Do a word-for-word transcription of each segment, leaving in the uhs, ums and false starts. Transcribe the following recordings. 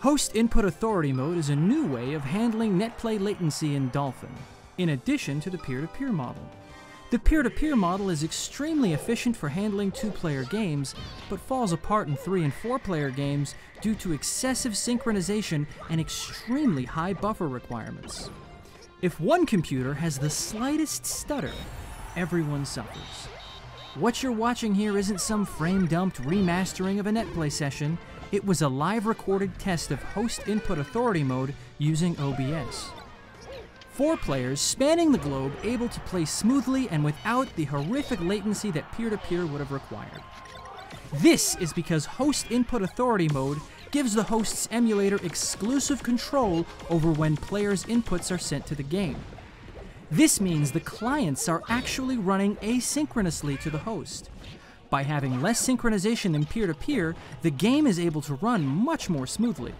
Host Input Authority mode is a new way of handling Netplay latency in Dolphin, in addition to the peer-to-peer model. The peer-to-peer model is extremely efficient for handling two-player games, but falls apart in three- and four-player games due to excessive synchronization and extremely high buffer requirements. If one computer has the slightest stutter, everyone suffers. What you're watching here isn't some frame-dumped remastering of a Netplay session. It was a live-recorded test of Host Input Authority mode using O B S. Four players spanning the globe able to play smoothly and without the horrific latency that peer-to-peer would have required. This is because Host Input Authority mode gives the host's emulator exclusive control over when players' inputs are sent to the game. This means the clients are actually running asynchronously to the host. By having less synchronization than peer-to-peer, the game is able to run much more smoothly.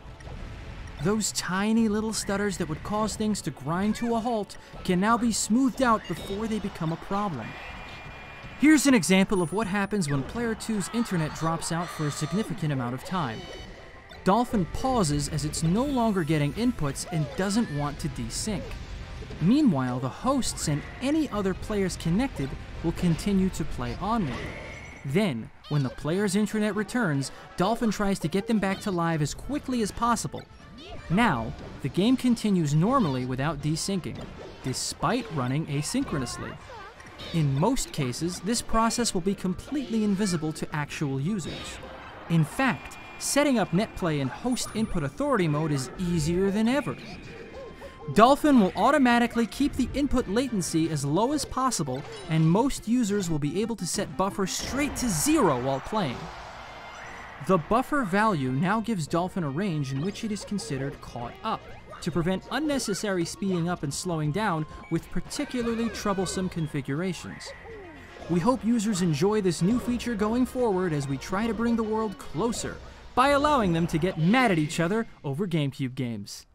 Those tiny little stutters that would cause things to grind to a halt can now be smoothed out before they become a problem. Here's an example of what happens when Player two's internet drops out for a significant amount of time. Dolphin pauses as it's no longer getting inputs and doesn't want to desync. Meanwhile, the hosts and any other players connected will continue to play onward. Then, when the player's internet returns, Dolphin tries to get them back to live as quickly as possible. Now, the game continues normally without desyncing, despite running asynchronously. In most cases, this process will be completely invisible to actual users. In fact, setting up Netplay in Host Input Authority mode is easier than ever. Dolphin will automatically keep the input latency as low as possible, and most users will be able to set buffer straight to zero while playing. The buffer value now gives Dolphin a range in which it is considered caught up, to prevent unnecessary speeding up and slowing down with particularly troublesome configurations. We hope users enjoy this new feature going forward as we try to bring the world closer by allowing them to get mad at each other over GameCube games.